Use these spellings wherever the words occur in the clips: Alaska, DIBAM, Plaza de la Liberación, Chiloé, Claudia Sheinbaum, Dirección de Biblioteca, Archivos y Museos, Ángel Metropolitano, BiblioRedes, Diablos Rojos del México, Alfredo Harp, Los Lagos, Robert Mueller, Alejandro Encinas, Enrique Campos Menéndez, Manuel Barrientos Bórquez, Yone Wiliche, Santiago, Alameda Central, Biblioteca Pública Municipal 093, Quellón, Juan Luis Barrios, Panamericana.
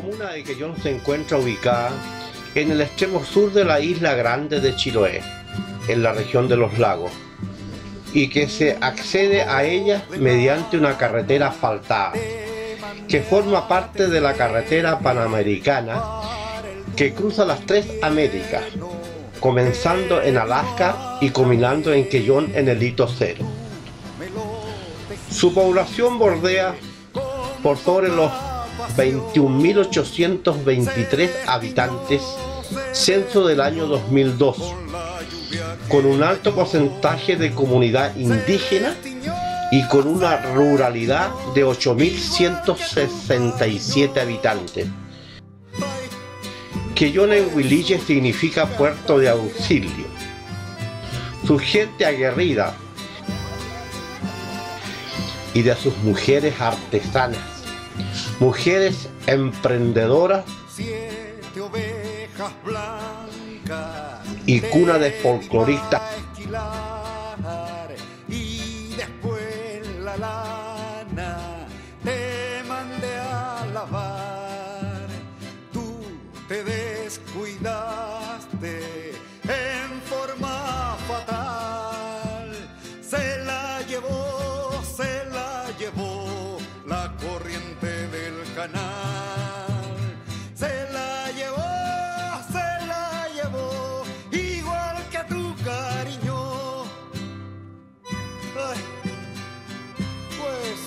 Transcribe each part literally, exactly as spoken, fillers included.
comuna de Quellón se encuentra ubicada en el extremo sur de la isla grande de Chiloé, en la región de Los Lagos, y que se accede a ella mediante una carretera asfaltada, que forma parte de la carretera Panamericana, que cruza las tres Américas, comenzando en Alaska y culminando en Quellón en el hito cero. Su población bordea por sobre los veintiún mil ochocientos veintitrés habitantes, censo del año dos mil dos, con un alto porcentaje de comunidad indígena y con una ruralidad de ocho mil ciento sesenta y siete habitantes. Que Yone Wiliche significa puerto de auxilio. Su gente aguerrida y de sus mujeres artesanas, mujeres emprendedoras y cuna de folcloristas en forma fatal. Se la llevó, se la llevó la corriente del canal. Se la llevó, se la llevó, igual que tu cariño. Ay, pues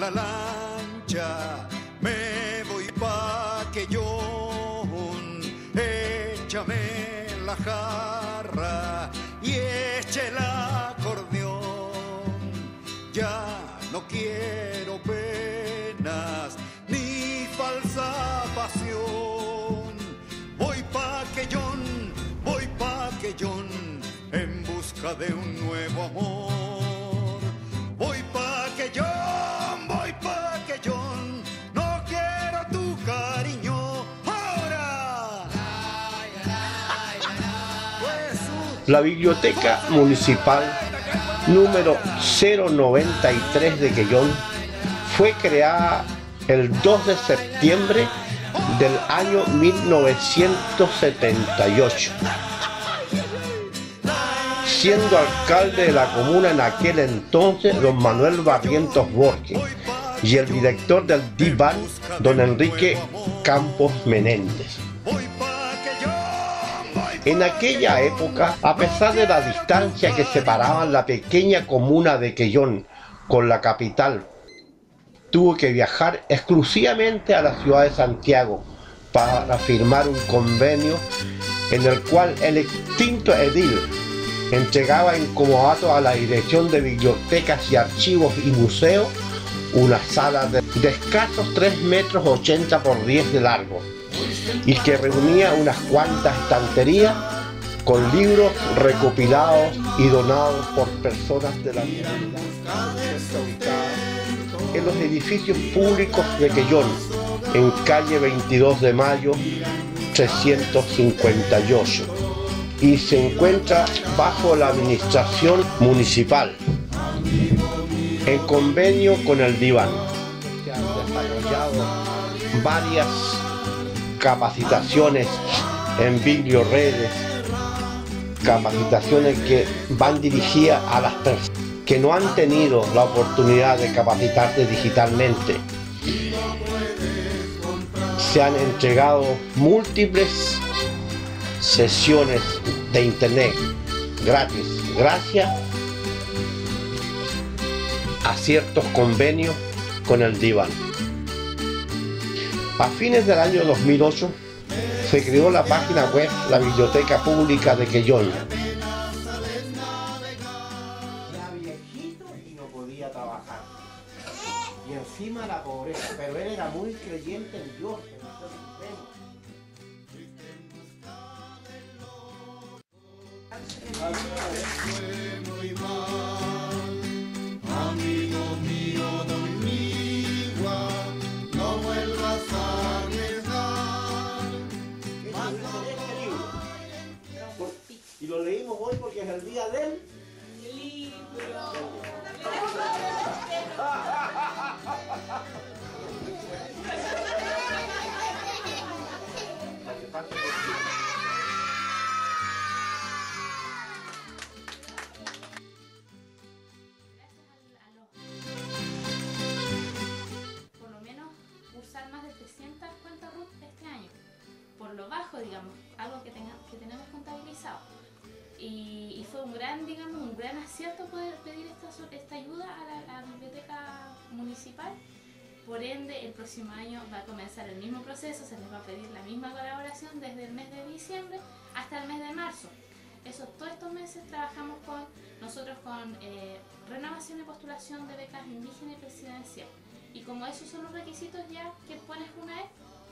la lancha, me voy pa' Quellón, échame la jarra y eche el acordeón. Ya no quiero penas ni falsa pasión. Voy pa' Quellón, voy pa' Quellón, en busca de un nuevo amor. La Biblioteca Municipal número cero noventa y tres de Quellón fue creada el dos de septiembre del año mil novecientos setenta y ocho, siendo alcalde de la comuna en aquel entonces don Manuel Barrientos Bórquez y el director del DIBAM don Enrique Campos Menéndez. En aquella época, a pesar de la distancia que separaban la pequeña comuna de Quellón con la capital, tuvo que viajar exclusivamente a la ciudad de Santiago para firmar un convenio en el cual el extinto edil entregaba incomodato a la Dirección de Bibliotecas y Archivos y Museos una sala de, de escasos tres metros ochenta por diez de largo, y que reunía unas cuantas estanterías con libros recopilados y donados por personas de la comunidad en los edificios públicos de Quellón, en calle veintidós de mayo trescientos cincuenta y ocho, y se encuentra bajo la administración municipal en convenio con el DIBAM. Se han desarrollado varias capacitaciones en biblioredes, capacitaciones que van dirigidas a las personas que no han tenido la oportunidad de capacitarse digitalmente. Se han entregado múltiples sesiones de internet gratis, gracias a ciertos convenios con el DIBAM. A fines del año dos mil ocho se creó la página web La Biblioteca Pública de Quellón. Era viejito y no podía trabajar. Y encima la pobreza, pero él era muy creyente en Dios. algo que, tenga, que tenemos contabilizado. Y, y fue un gran, digamos, un gran acierto poder pedir esta, esta ayuda a la, a la biblioteca municipal. Por ende, el próximo año va a comenzar el mismo proceso, se les va a pedir la misma colaboración desde el mes de diciembre hasta el mes de marzo. Eso, todos estos meses trabajamos con nosotros con eh, renovación y postulación de becas indígenas y presidencial. Y como esos son los requisitos ya que pones una vez,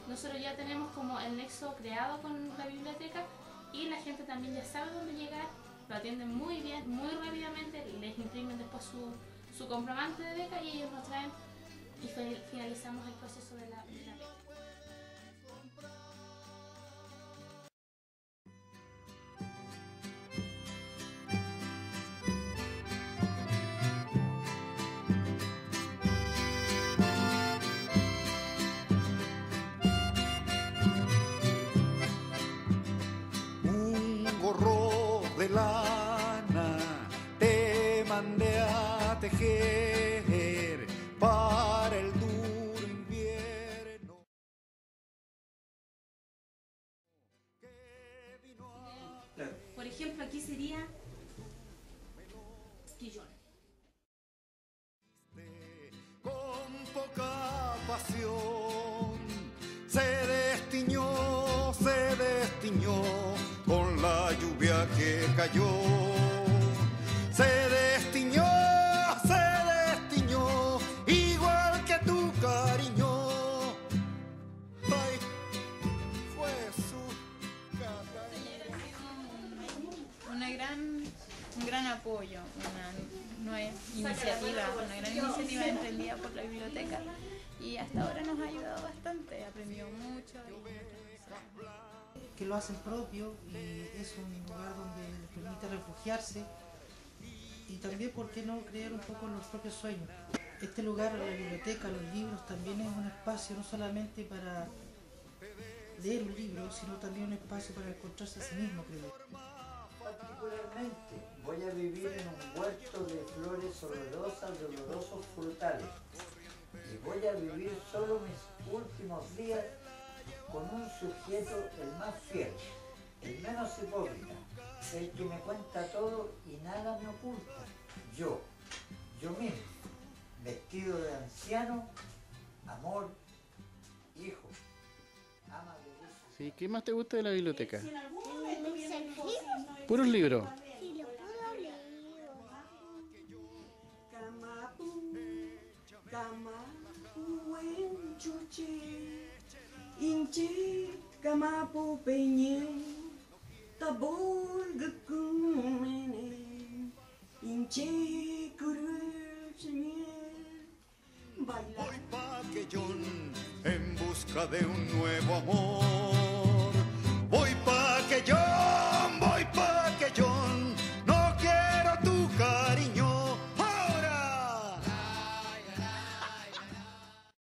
nosotros ya tenemos como el nexo creado con la biblioteca y la gente también ya sabe dónde llegar, lo atienden muy bien, muy rápidamente, les imprimen después su, su comprobante de beca y ellos nos traen y finalizamos el proceso de la, de la beca. De lana te mandé a tejer para el duro invierno. Por ejemplo, aquí sería Quellón. Con poca pasión se destiñó, se destiñó con la lluvia que cayó, se destiñó, se destiñó, igual que tu cariño. Ay, fue su cara. Una gran, un gran apoyo, una nueva iniciativa, una gran iniciativa emprendida por la biblioteca y hasta ahora nos ha ayudado bastante, he aprendido mucho. Y que lo hacen propio y es un lugar donde les permite refugiarse y también, ¿por qué no?, creer un poco en los propios sueños. Este lugar, la biblioteca, los libros, también es un espacio no solamente para leer un libro, sino también un espacio para encontrarse a sí mismo, creo. Particularmente voy a vivir en un huerto de flores olorosas, de olorosos frutales y voy a vivir solo mis últimos días con un sujeto el más fiel, el menos hipócrita, el que me cuenta todo y nada me oculta. Yo, yo mismo, vestido de anciano, amor, hijo, ama de Dios. Sí, ¿qué más te gusta de la biblioteca? Puros libros. Sí, los puros libros. Inchi kamapu penye tabol gakumene inchi kurusne baila. Voy pa' Quellón en busca de un nuevo amor.